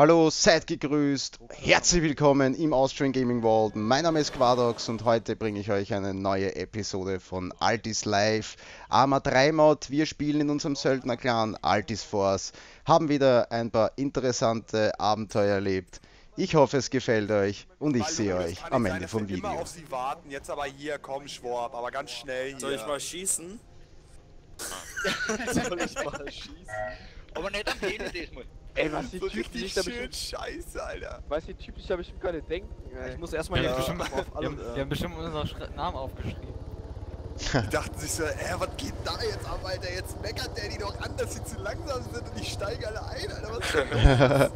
Hallo, seid gegrüßt, herzlich willkommen im Austrian Gaming Vault. Mein Name ist Quadrox und heute bringe ich euch eine neue Episode von Altis Life, Arma 3 Mod. Wir spielen in unserem Söldner-Clan Altis Force, haben wieder ein paar interessante Abenteuer erlebt. Ich hoffe, es gefällt euch und ich sehe euch am Ende vom Video. Immer auf sie warten, jetzt aber hier, komm Schwab, aber ganz schnell hier. Soll ich mal schießen? Soll ich mal schießen? Aber nicht am Ende diesmal. Ey, was die typisch, scheiße, Alter. Was die typisch, da bestimmt keine denken. Ich muss erstmal hier auf alle. Die haben bestimmt unseren Namen aufgeschrieben. Die dachten sich so, was geht da jetzt ab, Alter? Jetzt meckert der die doch an, dass sie zu langsam sind und die steigen alle ein, Alter. Was ist denn los?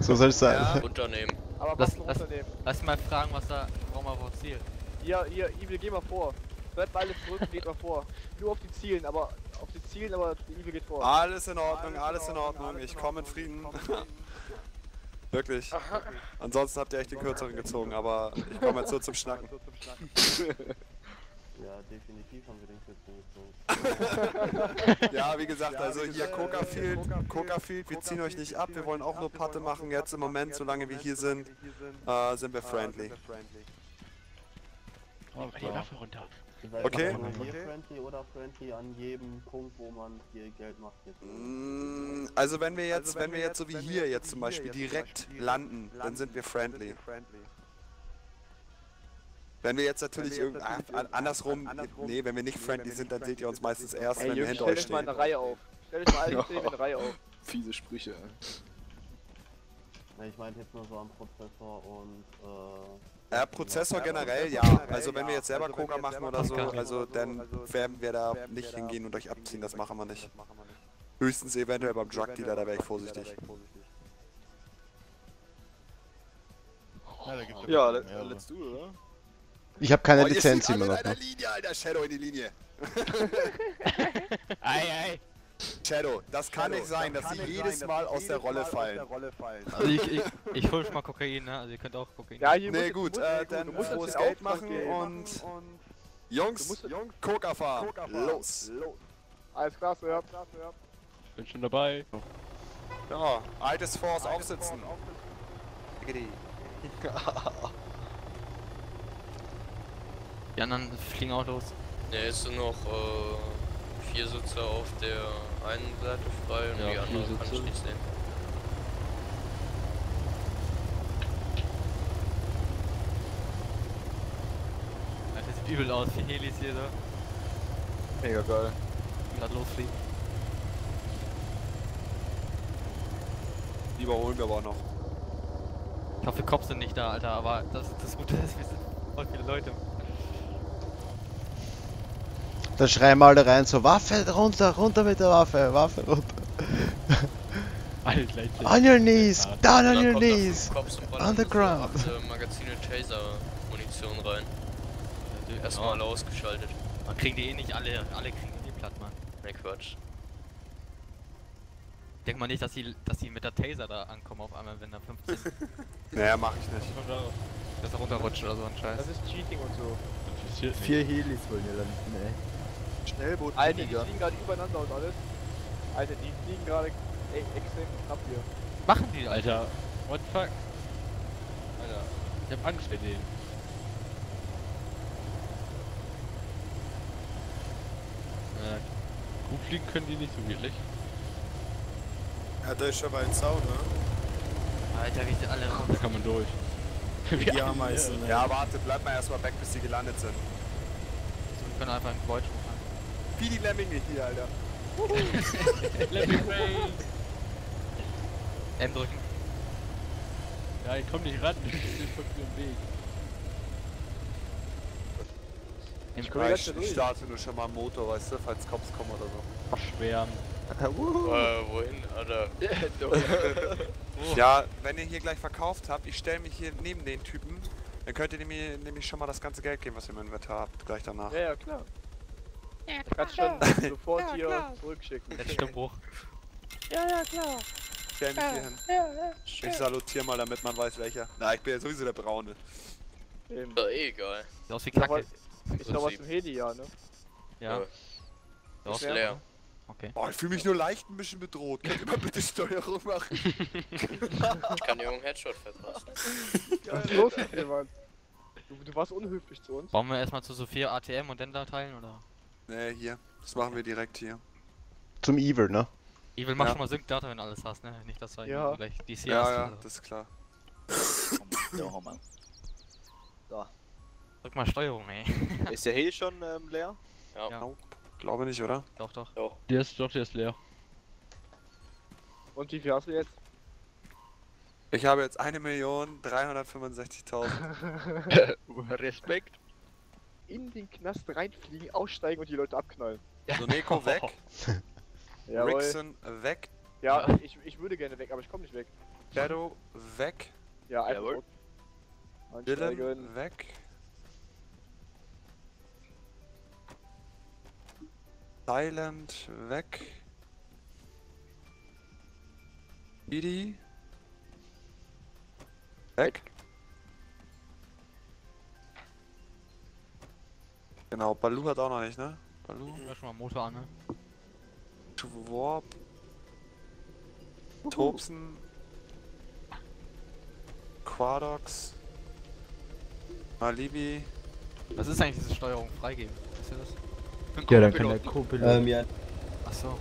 So soll es sein. Ja. Unternehmen. Aber was unternehmen? Lass mal fragen, was da Roma vorzielt. Ja, ihr, Evil, geh mal vor. Hört mal alles zurück, geht mal vor. Nur auf die Zielen, aber. Auf die Zielen, aber die Evil geht vor. Alles in Ordnung, alles in Ordnung. Ich komme in Frieden. Wirklich. Ansonsten habt ihr echt den Kürzeren gezogen, aber ich komme jetzt so zum Schnacken. Ja, definitiv haben wir den Kürzeren gezogen. Ja, wie gesagt, also hier Coca Field, wir ziehen euch nicht ab. Wir wollen auch nur Patte machen jetzt im Moment, solange wir hier sind, sind wir friendly. Oh, die Waffe runter. Okay. Friendly oder friendly an jedem Punkt, wo man hier Geld macht. Also wenn wir jetzt, so wie hier jetzt zum Beispiel direkt landen, dann sind wir friendly. Wenn wir jetzt natürlich andersrum, nee, wenn wir nicht friendly sind, dann seht ihr uns meistens erst, wenn wir hinter euch stehen. Stell euch mal eine Reihe auf. Stell euch mal alle in eine Reihe auf. Fiese Sprüche. Ich meine jetzt nur so am Prozessor und ja, Prozessor generell, ja. Also wenn wir jetzt selber Coca machen oder so, also dann werden wir da nicht hingehen und euch abziehen, das machen wir nicht. Höchstens eventuell beim Drug Dealer, da wäre ich vorsichtig. Ja, let's do, oder? Ich habe keine Lizenz immer noch. Shadow in die Linie. Ei, ei. Shadow, das kann nicht sein, dass sie jedes Mal aus der Rolle fallen. Also ich hol schon mal Kokain, ne? Also ihr könnt auch Kokain. Ja, ne, gut, dann muss ich das Geld machen und... Jungs, Coca fahren, los! Alles klar, so habt. Bin schon dabei. Ja, Altis Force aufsitzen. Die anderen fliegen auch los. Ne, ist noch, vier Sitze auf der einen Seite frei und ja, die andere kann ich nicht sehen. Alter, das sieht übel aus, wie Helis hier so. Mega geil. Grad losfliegen. Die überholen wir aber noch. Ich hoffe, die Cops sind nicht da, Alter, aber das Gute ist, wir sind voll viele Leute. Da schreien mal da rein so, Waffe runter, runter mit der Waffe, Waffe runter. On your knees, down on your knees, on the ground. Magazine Taser Munition rein. Erstmal alle ausgeschaltet. Man kriegt die eh nicht alle kriegen die platt, Mann. Ne, Quatsch. Denk mal nicht, dass die mit der Taser da ankommen auf einmal, wenn da 15. Naja, mach ich nicht. Dass da runterrutschen oder so ein Scheiß. Das ist Cheating und so. 4 Helis wollen hier landen, ey. Schnellboot, Alter, die fliegen gerade übereinander und alles. Alter, die fliegen gerade extrem knapp hier. Machen die, Alter. What the fuck? Alter, ich hab Angst vor denen. Gut fliegen können die nicht so wirklich. Ja, da ist aber ein Zaun, ne? Alter, wie die alle raus. Da kann man durch. Wie Ameisen, ja, ja, warte, bleib mal erstmal weg, bis die gelandet sind. So, wir können einfach einen Kreuz machen. Wie die Lemminge hier, Alter. Lemming Rail. M drücken. Ja, ich komm nicht ran, ich bin von dem Weg. Ich starte nur schon mal am Motor, weißt du, falls Cops kommen oder so. Verschwärmen. Wohin, Alter? Ja, wenn ihr hier gleich verkauft habt, ich stelle mich hier neben den Typen, dann könnt ihr mir nämlich schon mal das ganze Geld geben, was ihr im Inventar habt, gleich danach. Ja, ja, klar. Ja, klar. Kannst schon sofort ja, hier klar zurückschicken. Jetzt Stimmbruch. Ja, ja, klar. Ich stell mich hier hin. Ja, ja, ich salutiere mal, damit man weiß, welcher. Na, ich bin ja sowieso der Braune. Ja, egal. Sieht aus wie Kacke. Ist doch was im Heli, ja, ne? Ja. Ist leer. Okay. Boah, ich fühle mich nur leicht ein bisschen bedroht. Könnt ihr mal bitte Steuerung machen? Ich kann dir einen Headshot verpassen. Was ist los mit dir, Mann? Du warst unhöflich zu uns. Bauen wir erstmal zu Sophia ATM und dann da teilen, oder? Nee, hier. Das machen wir direkt hier. Zum Evil, ne? Evil, mach schon mal Sync-Data, wenn du alles hast, ne? Nicht, dass du gleich DC hast. Ja, das ist klar. Ja, hau mal. So. Drück mal Steuerung, ey. Ist der Heal schon leer? Ja. Glaube nicht, oder? Doch. Der ist leer. Und wie viel hast du jetzt? Ich habe jetzt 1.365.000. Respekt. In den Knast reinfliegen, aussteigen und die Leute abknallen. So, Neko weg. Rickson weg. Ja, ich würde gerne weg, aber ich komme nicht weg. Shadow weg. Ja, einfach Dylan weg. Silent weg. Didi weg. Genau, Balu hat auch noch nicht, ne? Balu. Ich hör schon mal Motor an, ne? Schwarp. Tobsen. Quadrox. Alibi. Was ist eigentlich diese Steuerung? Freigeben. Wisst ihr das? Ja, dann kann der Co-Pilot. Ja. Achso.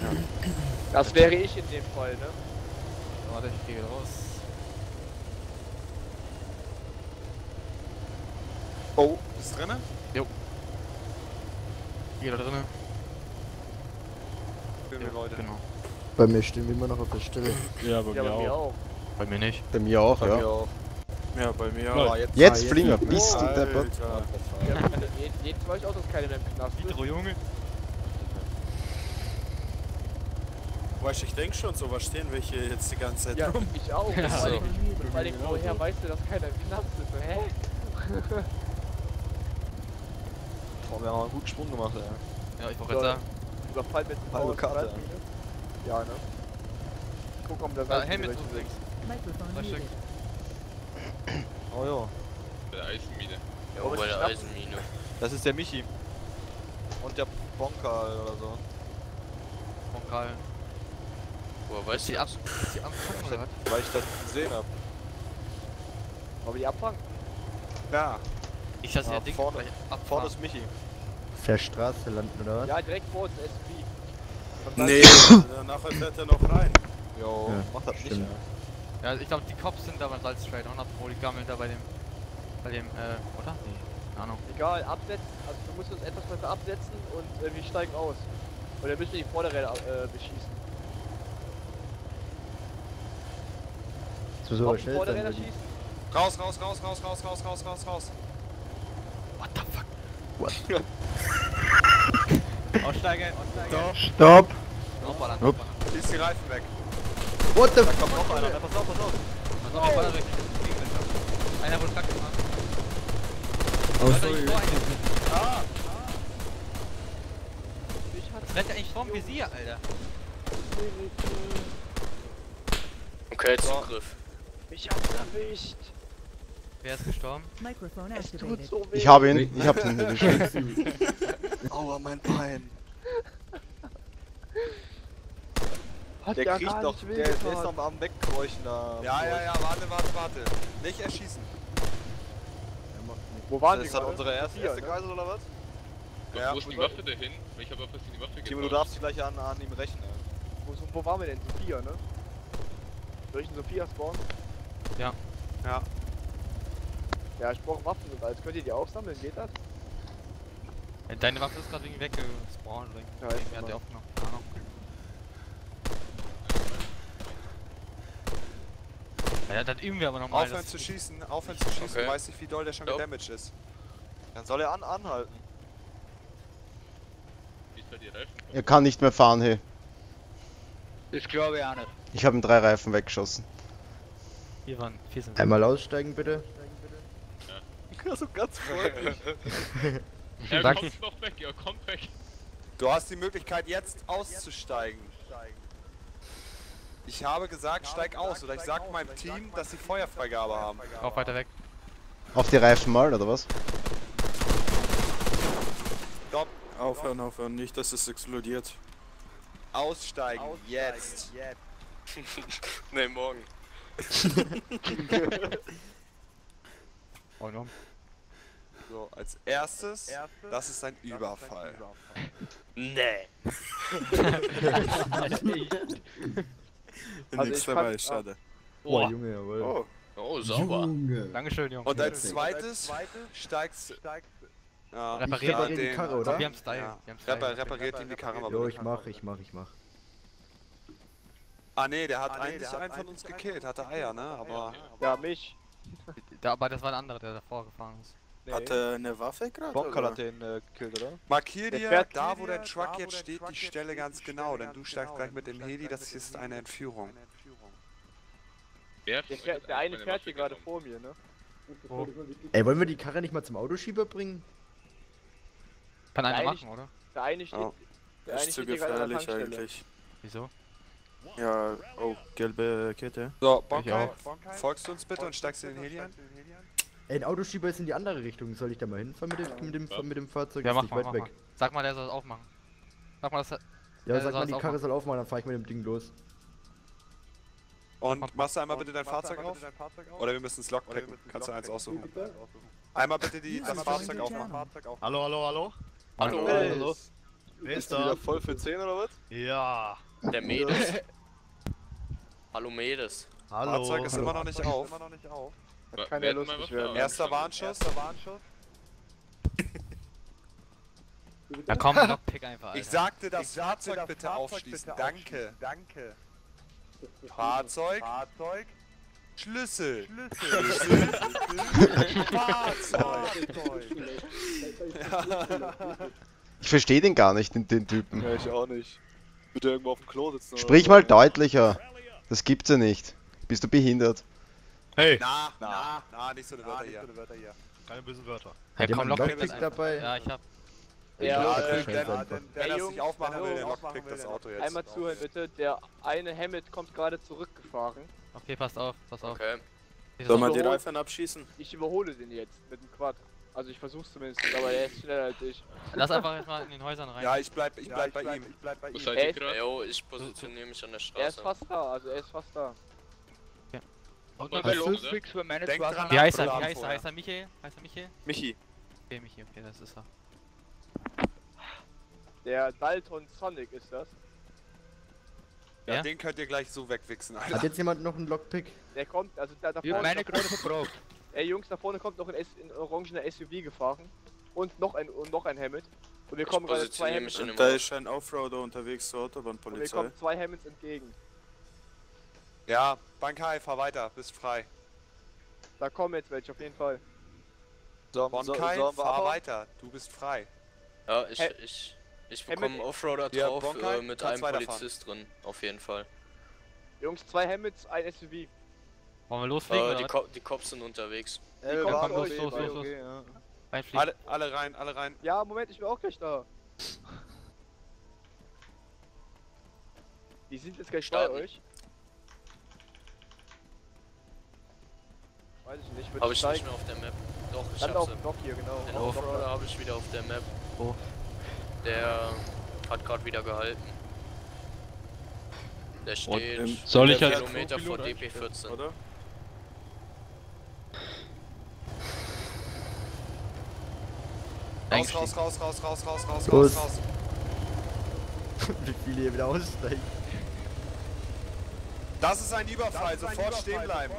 Ja. Das wäre ich in dem Fall, ne? Warte, ich gehe raus. Oh, ist drinne? Jo. Jeder drinne. Ja, Leute. Genau. Bei mir stehen wir immer noch auf der Stelle. Ja, bei mir auch. Bei mir nicht. Bei mir auch, ja. Ja, bei mir auch. Jetzt fliegen wir. Bist du der Bot? Jetzt war ich auch, dass keiner mehr im Knast ist. Junge. Weißt du, ich denke schon, so was stehen wir hier jetzt die ganze Zeit rum. Ja, ich auch. Ja. So. Weil ich woher weißt du, dass keiner im Knast ist? Hä? Boah, wir haben einen guten Sprung gemacht, ey. Ja, ich brauch jetzt da. Überfall mit Powerkarte. Ja, ne? Guck, ob das alles mit rechts. Oh ja. Bei der Eisenmine. Ja, bei der Eisenmine. Das ist der Michi. Und der Bonkal oder so. Bonkal. Boah, weißt du die Abfangen? Weil ich das gesehen hab. Aber die abfangen? Ja. Ich lasse ja Ding vorne. Vorne ist Michi. Auf der Straße landen, oder was? Ja, direkt vor uns, SV. Nee. Nachher fährt er noch rein. Jo, ja, macht das stimmt. Nicht. Ja, ich glaube, die Cops sind da beim Salzstrade, oder? Obwohl die gammeln da bei dem, oder? Nee, keine Ahnung. Egal, absetzen, also wir müssen uns etwas besser absetzen und wir steigen aus. Oder müssen wir die Vorderräder beschießen. So, auf die Vorderräder schießen. Raus. What the fuck? What? Aussteigen. Stopp. Hopp. Schieß die Reifen weg. What the fuck? Da kommt noch einer, pass auf, Baller weg. Einer wurde kacke gemacht. Oh, sorry. Ich rette eigentlich vorm Visier, Alter. Okay, Zugriff. Ich hab's erwischt. Wer ist gestorben? Es tut so weh. Ich hab ihn erwischt. Aua, mein Bein. Der kriegt doch, der ist doch am Wegkräuchen da. Ja, warte. Nicht erschießen. Wo waren die? Ist das unsere erste Kreise oder was? Ja, wo ist die Waffe dahin? Welcher Waffe ist die Waffe gegangen? Du darfst gleich an ihm rechnen. Wo waren wir denn? Sophia, ne? Soll ich in Sophia spawnen? Ja. Ja, ich brauche Waffen und alles. Könnt ihr die aufsammeln? Geht das? Deine Waffe ist gerade wegen weggespawnt. Ja, ich hatte auch noch Ahnung. Ja, das üben wir aber nochmal. Aufhören zu schießen, okay. Weiß nicht wie doll der schon gedamaged ist. Dann soll er anhalten. Er kann nicht mehr fahren, hey. Ich glaube ja nicht. Ich habe ihm 3 Reifen weggeschossen. Hier waren 4 sind. Einmal aussteigen bitte. Ja, so ganz freundlich. Er kommt noch weg, Du hast die Möglichkeit jetzt auszusteigen. Ich habe gesagt, steig aus, oder ich sag meinem Team, dass sie Feuerfreigabe haben. Auch weiter weg. Auf die Reifen mal, oder was? Stopp. Aufhören, aufhören, nicht, dass es explodiert. Aussteigen, jetzt! Ne, morgen. Oh no. So, als erstes, das ist ein Überfall. Nee. Nichts dabei, schade. Oh, Junge, jawohl. Oh. Oh, sauber. Junge. Dankeschön, Junge. Und als zweites steigst repariert in die Karre, oder? Wir haben Style. Ja. Wir haben Style. Repariert in die Karre. Jo, ich mach. Ah ne, der hat eigentlich einen von uns gekillt, hatte Eier, ne? Aber... Ja, mich. Aber das war ein anderer, der davor gefahren ist. Nee. Hat eine Waffe gerade? Bonkal hat den gekillt, oder? Markier dir da, wo der Truck jetzt steht, die Stelle ganz genau, denn du steigst gleich mit dem Heli, das ist eine Entführung. Der eine fährt hier gerade vor mir, ne? Oh. Ey, wollen wir die Karre nicht mal zum Autoschieber bringen? Kann einer machen, oder? Der eine steht... Oh. Der ist zu gefährlich eigentlich. Wieso? Ja, oh, gelbe Kette. So, Bonkal, folgst du uns bitte und steigst in den Heli ein? Ey, ein Autoschieber ist in die andere Richtung. Soll ich da mal hinfahren mit dem Fahrzeug? Ja, mach mal, weg. Sag mal, der soll es aufmachen. Sag mal, dass er... Ja, sag mal, die Karre soll aufmachen, dann fahr ich mit dem Ding los. Und machst du einmal bitte dein Fahrzeug auf? Oder wir müssen es lockpicken. Kannst du eins aussuchen. Einmal bitte das Fahrzeug aufmachen. Hallo, hallo, hallo. Hallo, hallo. Wer ist da? Voll für 10 oder was? Ja. Der Medes. Hallo Medes. Hallo. Fahrzeug ist immer noch nicht auf. Das kann ja lustig werden. Erster Warnschuss. Da komm, Lockpick einfach, Alter. Ich sagte, das Fahrzeug bitte aufschließen. Danke. Danke. Fahrzeug. Schlüssel. Fahrzeug. Ich verstehe den gar nicht, den Typen. Ja, ich auch nicht. Bitte irgendwo auf dem Klo sitzen. Sprich mal deutlicher. Das gibt's ja nicht. Bist du behindert? Hey! Na, nicht so eine Wörter hier. Keine bösen Wörter. Hey, komm, Lockpick dabei. Ja, ich hab... Ja, der das nicht aufmachen will, der Lockpick das Auto jetzt. Einmal zuhören bitte, der eine Hammett kommt gerade zurückgefahren. Okay, passt auf, Okay. Soll man den Reifern abschießen? Ich überhole den jetzt mit dem Quad. Also ich versuch's zumindest, aber der ist schneller als ich. Lass einfach erstmal in den Häusern rein. Ja, ich bleib bei ihm. Yo, ich positioniere mich an der Straße. Er ist fast da, Okay. Wie heißt er? Heißt er Michi? Michi. Okay, Michi, okay, das ist er. Der Dalton Sonic ist das. Ja, den könnt ihr gleich so wegwichsen, Alter. Hat jetzt jemand noch einen Lockpick? Der kommt, also da vorne... Meine Krone verbraucht. Ey Jungs, da vorne kommt noch ein orangener SUV gefahren. Und noch ein Hammett. Und wir kommen gerade zwei Hammets. Da ist ein Offroader unterwegs zur Autobahnpolizei. Und wir kommen zwei Hammets entgegen. Ja, Bankai, fahr weiter, bist frei. Da kommen jetzt welche, auf jeden Fall. So, Bankai, fahr weiter, du bist frei. Ja, ich bekomme einen Offroader drauf, mit einem Polizist drin, auf jeden Fall. Jungs, zwei Hammets, ein SUV. Wollen wir losfliegen? Die Cops sind unterwegs. Los. Ja. Alle rein. Ja, Moment, ich bin auch gleich da. Die sind jetzt gleich bei euch. Weiß ich nicht, aber ich bin nicht mehr auf der Map. Doch, ich hab's. Doch, hier, genau. Den Offroader habe ich wieder auf der Map. Oh. Der hat gerade wieder gehalten. Der steht soll ich als Kilometer vor DP14. Oder? Raus. Wie viele hier wieder aussteigen. Das ist ein Überfall, sofort stehen bleiben.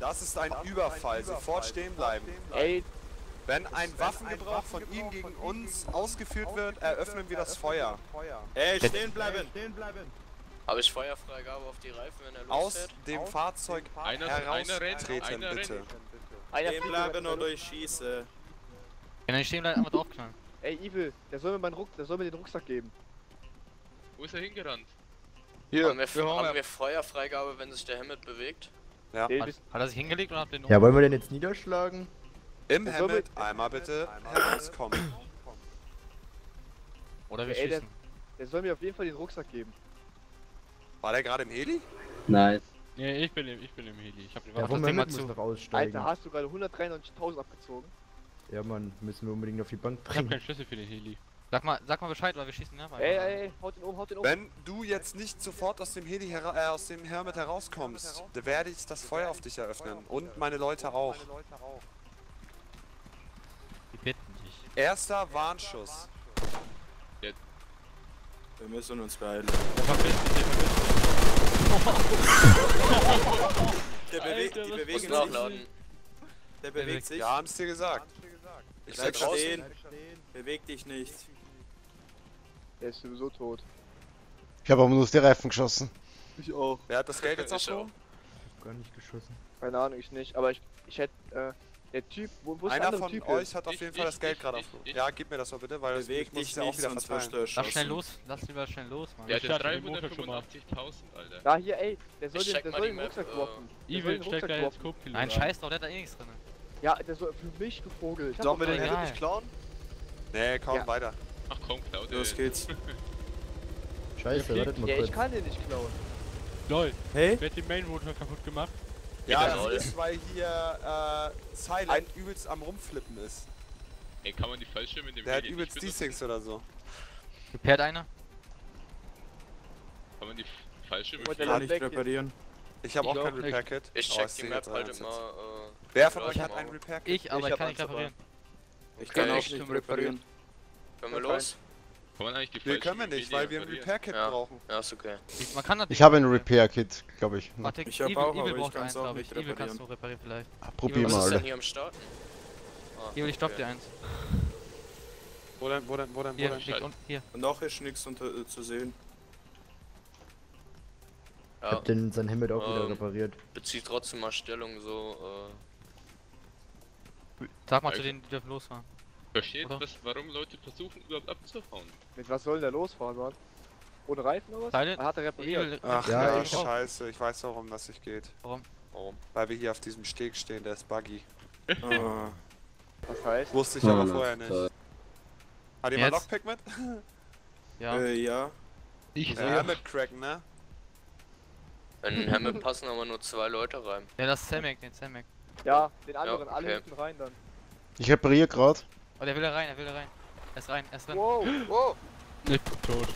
Das ist ein Überfall, sofort stehen bleiben. Ey. Wenn ein Waffengebrauch von ihm gegen uns ausgeführt wird, eröffnen wir das Feuer. Ey, stehen bleiben! Habe ich Feuerfreigabe auf die Reifen, wenn er losfährt? Aus dem Fahrzeug heraustreten, bitte. Stehen bleiben oder ich schieße. Wenn er stehen bleibt, einfach draufknallen. Ey, Evil, der soll mir den Rucksack geben. Wo ist er hingerannt? Hier, haben wir Feuerfreigabe, wenn sich der Hammett bewegt? Ja. Hat er sich hingelegt oder hat den... Ja, wollen wir den jetzt niederschlagen? Im Hammett einmal bitte herauskommen. Oder wir schießen. Der soll mir auf jeden Fall den Rucksack geben. War der gerade im Heli? Nein. Nee, ich bin im Heli. Ich hab den Waffen. Alter, hast du gerade 193.000 abgezogen? Ja, Mann, müssen wir unbedingt auf die Bank bringen. Ich hab keinen Schlüssel für den Heli. Sag mal Bescheid, weil wir schießen ja mal. Ey, haut ihn um. Wenn du jetzt nicht sofort aus dem Heli aus dem Hermit herauskommst, dann werde ich das Feuer auf dich eröffnen. Und meine Leute auch. Die bitten dich. Erster Warnschuss. Jetzt. Wir müssen uns beeilen. Die bewegt sich. Der bewegt sich. Ja, haben's dir gesagt. Ich bleib stehen. Beweg dich nicht. Der ist sowieso tot. Ich habe aber nur aus der Reifen geschossen. Ich auch. Wer hat das Geld jetzt abgenommen? Ich hab gar nicht geschossen. Keine Ahnung, ich nicht. Aber ich hätte, der Typ, wo ist der andere Typ? Einer von euch hat auf jeden Fall das Geld gerade aufgenommen. Ja, gib mir das mal bitte, weil das Weg nicht auch wieder verfallen. Lass schnell los, lass lieber schnell los, Mann. Der hat 385.000, Alter. Da hier, ey, der soll den Rucksack werfen. Evil, steck da jetzt Copilot. Nein, scheiß doch, der hat da eh nichts drin. Ja, der soll für mich gevogelt. Sollen wir den Helm nicht klauen? Nee, kaum ja. Weiter. Ach komm, klaut den. Los geht's. Scheiße, wartet mal kurz. Ja, ich kann den nicht klauen. Lol, hey? Wer hat den Main Road noch kaputt gemacht? Ja, ja das ist, weil hier Silent übelst am Rumflippen ist. Ey, kann man die Fallschirme in dem Heli? Der hat übelst D6 oder so. Repairt einer? Kann man die Fallschirme nicht reparieren? Ich hab auch kein Repair-Kit. Ich check die Map halt mal. Wer von euch hat ein Repair-Kit? Ich, aber ich kann nicht reparieren. Ich kann auch nicht reparieren. Können wir los? Können wir eigentlich die Fallschirme? Nee, können wir nicht, weil wir ein Repair-Kit brauchen. Ja, ist okay. Ich habe ein Repair-Kit, glaube ich. Ich habe auch, aber ich kann es auch nicht reparieren. Kannst du reparieren vielleicht. Probier mal, Alter. Was ist denn hier am Start? Ich stopp dir eins. Wo denn? Hier. Noch ist nichts zu sehen. Ich hab den sein Helmet auch wieder repariert. Bezieht trotzdem mal Stellung so. Sag mal zu denen, die dürfen losfahren. Versteht, warum Leute versuchen überhaupt abzuhauen? Mit was soll der losfahren, Mann? Ohne Reifen oder was? Hat er repariert. Ach ja, scheiße, ich weiß, warum das nicht geht. Warum? Weil wir hier auf diesem Steg stehen, der ist buggy. Was heißt? Wusste ich aber vorher nicht. Hat jemand Lockpack mit? Ja. Ja. Ich sehe Helmet cracken, ne? In den Helmet passen aber nur zwei Leute rein. Ja, das ist Samek, den Samek. Ja, den anderen, alle hinten rein dann. Ich repariere gerade. Oh, der will da rein, Er ist rein, Wow, wow. Nicht tot.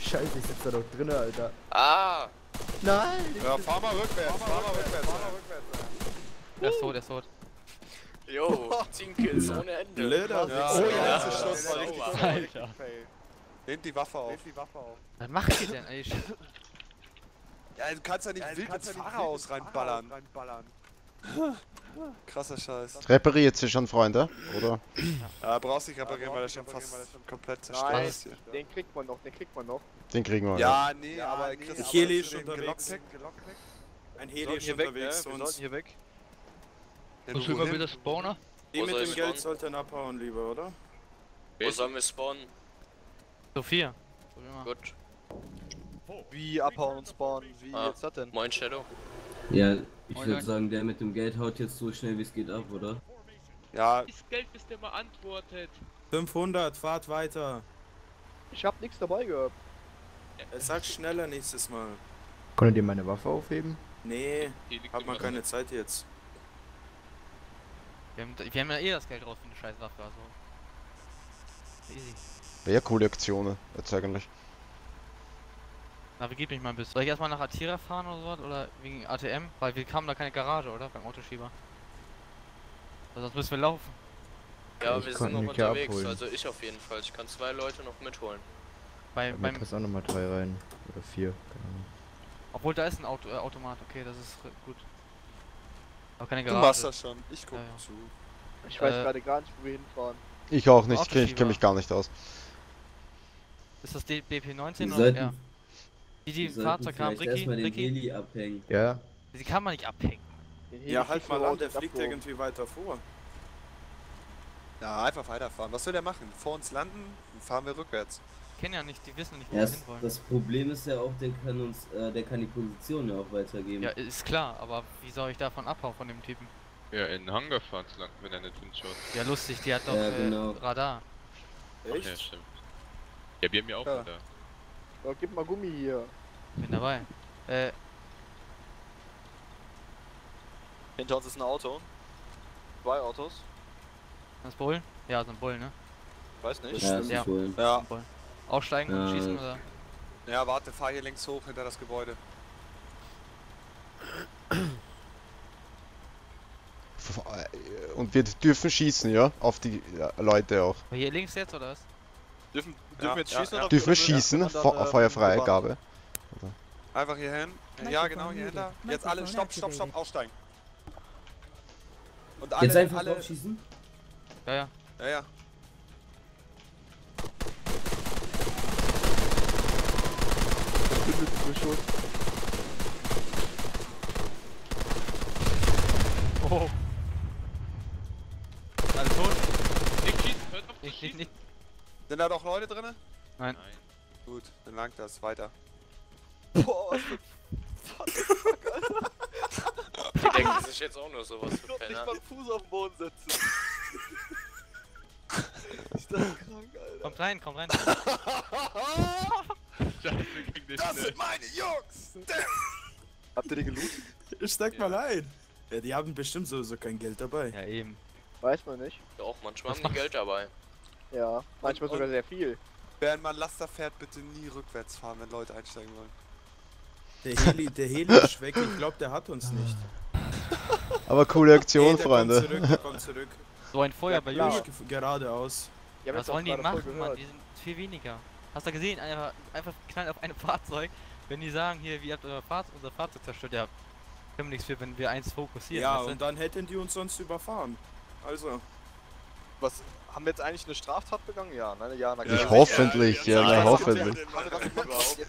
Scheiße, ich sitze da doch drinne, Alter. Ah! Nein! Ja, fahr mal rückwärts. Der ist tot. Jo, 10 Kills ohne Ende. Leder. Ja, oh ja, das ist Schluss, war richtig sauber. Alter. Nehmt die Waffe auf. Was macht ihr denn, ey? Ja, du kannst ja nicht wild ins Fahrerhaus reinballern. Krasser Scheiß. Repariert sich schon, Freunde, oder? Ja, brauchst nicht reparieren, weil er schon fast komplett zerstört ist hier. Den kriegt man noch, Den kriegen wir. Ja, nee, aber Chris, Heli ist unterwegs. Ein Heli ist unterwegs. Wir sollten hier weg. Wo sind wir wieder Spawner? Die mit dem Geld sollten abhauen, lieber, oder? Wo sollen wir spawnen? Sophia. Gut. Wie abhauen und spawnen? Wie jetzt das denn? Moin Shadow. Ja, ich würde sagen, der mit dem Geld haut jetzt so schnell wie es geht ab, oder? Ja. Das Geld, bis der mal antwortet. 500, fahrt weiter. Ich hab nichts dabei gehabt. Er sagt schneller nächstes Mal. Konntet ihr meine Waffe aufheben? Nee, hat man keine Zeit jetzt. Wir haben ja eh das Geld raus für eine scheiß Waffe, also. Easy. Wäre coole Aktionen, eigentlich. Na, begib mich mal ein bisschen. Soll ich erstmal nach Atira fahren oder sowas? Oder wegen ATM? Weil wir kamen da keine Garage, oder? Beim Autoschieber. Also, sonst müssen wir laufen. Ja, aber wir sind noch unterwegs, also ich auf jeden Fall. Ich kann zwei Leute noch mitholen. Beim passt auch nochmal 3 rein. Oder 4. Genau. Obwohl, da ist ein Auto, Automat. Okay, das ist gut. Aber keine Garage. Du machst das schon. Ich guck zu. Ich weiß gerade gar nicht, wo wir hinfahren. Ich auch nicht. Ich kenne mich gar nicht aus. Ist das die BP19 oder? Ja. Die im Fahrzeug haben, Ricky. Abhängen. Ja. Die kann man nicht abhängen. Ja, halt mal an, der fliegt irgendwie weiter vor. Ja, einfach weiterfahren. Was soll der machen? Vor uns landen, fahren wir rückwärts. Kennen ja nicht, die wissen nicht, wo wir hinwollen. Das Problem ist ja auch, der kann uns, der kann die Position ja auch weitergeben. Ja, ist klar, aber wie soll ich davon abhauen von dem Typen? Ja, in den Hangar fahren lang, wenn er nicht hinschaut. Ja, lustig, die hat doch Radar. Echt? Okay, stimmt. Ja, wir haben ja auch Radar. So, gib mal Gummi hier. Bin dabei. Hinter uns ist ein Auto. 2 Autos. Das Bull? Ja, so ein Bull, ne? Weiß nicht. Ja, ja. Bull. Ja. Bull. Aufsteigen und schießen oder? Ja, warte, fahr hier links hoch hinter das Gebäude. Und wir dürfen schießen, ja? Auf die Leute auch. Hier links jetzt oder was? Dürfen wir jetzt schießen? Ja. Oder dürfen wir schießen? Feuerfreigabe. Einfach hier hin. Ja, genau, hier hinter. Jetzt alle, stopp, aussteigen. Und alle, jetzt einfach alle schießen? Ja. Oh. Alle tot? Nicht schießen, hört auf zu schießen. Sind da doch Leute drin? Nein. Gut, dann langt das, weiter. Boah, was für fuck, Alter. Die denken sich jetzt auch nur sowas für Penner. Ich konnte nicht mal Fuß auf den Boden setzen. Ich dachte krank, Alter. Kommt rein. Scheiße, ging nicht das schnell. Sind meine Jungs! Habt ihr die gelootet? Ich steck mal ein. Ja, die haben bestimmt sowieso kein Geld dabei. Ja, eben. Weiß man nicht. Doch, manchmal haben die Geld dabei. Ja, manchmal und sogar sehr viel. Während man Laster fährt, bitte nie rückwärts fahren, wenn Leute einsteigen wollen. Der Heli ist weg, ich glaube, der hat uns nicht. Aber coole Aktion, Freunde. Komm zurück. So ein Feuer bei Jungs. Geradeaus. Ja, was sollen die machen, Mann? Die sind viel weniger. Hast du gesehen? Einfach knallen auf ein Fahrzeug. Wenn die sagen, hier, wie habt ihr unser Fahrzeug zerstört, ja. Können wir nichts für, wenn wir eins fokussieren. Ja, und dann hätten die uns sonst überfahren. Also. Was? Haben wir jetzt eigentlich eine Straftat begangen? Ja, ne? Ja, hoffentlich, ja, hoffentlich.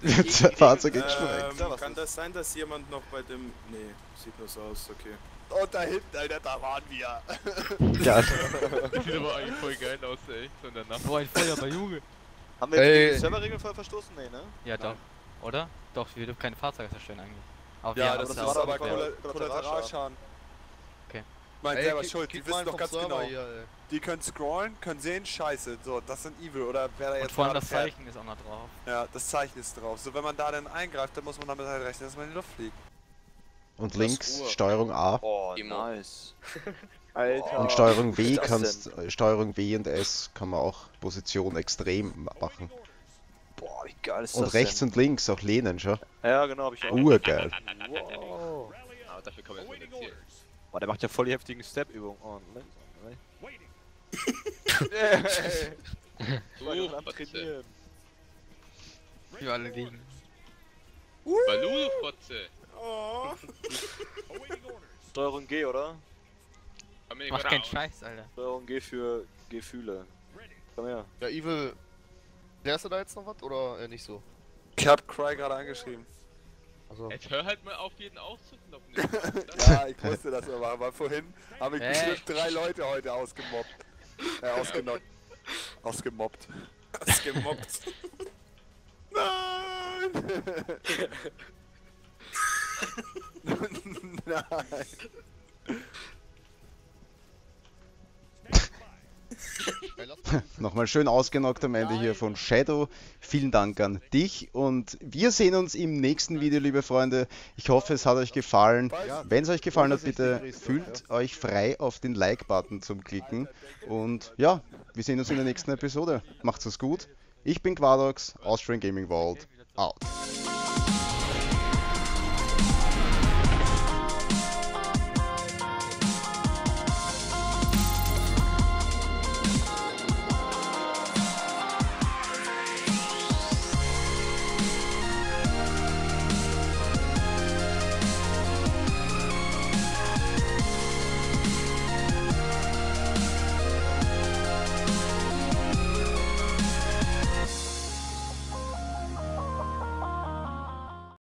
Jetzt hat Fahrzeug geschmeckt. Kann das sein, dass jemand noch bei dem... Nee, sieht nur so aus, okay. Und da hinten, Alter, da waren wir. Ja. Sieht aber eigentlich voll geil aus, ey. So ein Feuer bei Junge. Haben wir jetzt die Serverregeln voll verstoßen? Nee, ne? Ja, doch. Oder? Doch, wir dürfen keine Fahrzeuge zerstören eigentlich. Ja, das ist aber Kollateralschaden. Okay. Mein selber schuld, die wissen doch ganz genau. Die können scrollen, können sehen, scheiße, so, das sind Evil, oder wer da jetzt. Und vor allem das Zeichen ist auch noch drauf. Ja, das Zeichen ist drauf. So, wenn man da dann eingreift, dann muss man damit halt rechnen, dass man in die Luft fliegt. Und links, Steuerung A. Oh, nice. Alter. Und Steuerung W kannst, Steuerung W und S kann man auch Position extrem machen. Boah, wie geil ist das? Und rechts und links auch lehnen, schau. Ja, genau, hab ich auch. Urgeil. Wow. Aber dafür kommen wir jetzt hier. Boah, der macht ja voll die heftigen Step-Übungen. Oh, ne? Hey. Am Trainieren. Für alle liegen. Balu, Fotze. Oh. Steuerung G, oder? Mach keinen Scheiß, Alter. Steuerung G für Gefühle. Komm her. Ja, Evil. Lernst du da jetzt noch was oder nicht so? Ich hab Cry gerade angeschrieben. Also. Jetzt hör halt mal auf, jeden auszuknoppen. Ja, ich wusste das aber vorhin habe ich bestimmt 3 Leute heute ausgemobbt. Ausgenockt. Ausgemobbt. Ausgemobbt. Nein! Nein! Nochmal schön ausgenockt am Ende hier von Shadow. Vielen Dank an dich und wir sehen uns im nächsten Video, liebe Freunde. Ich hoffe, es hat euch gefallen. Wenn es euch gefallen hat, bitte fühlt euch frei, auf den Like-Button zum Klicken. Und ja, wir sehen uns in der nächsten Episode. Macht's es gut. Ich bin Quadrox, Austrian Gaming Vault. Out.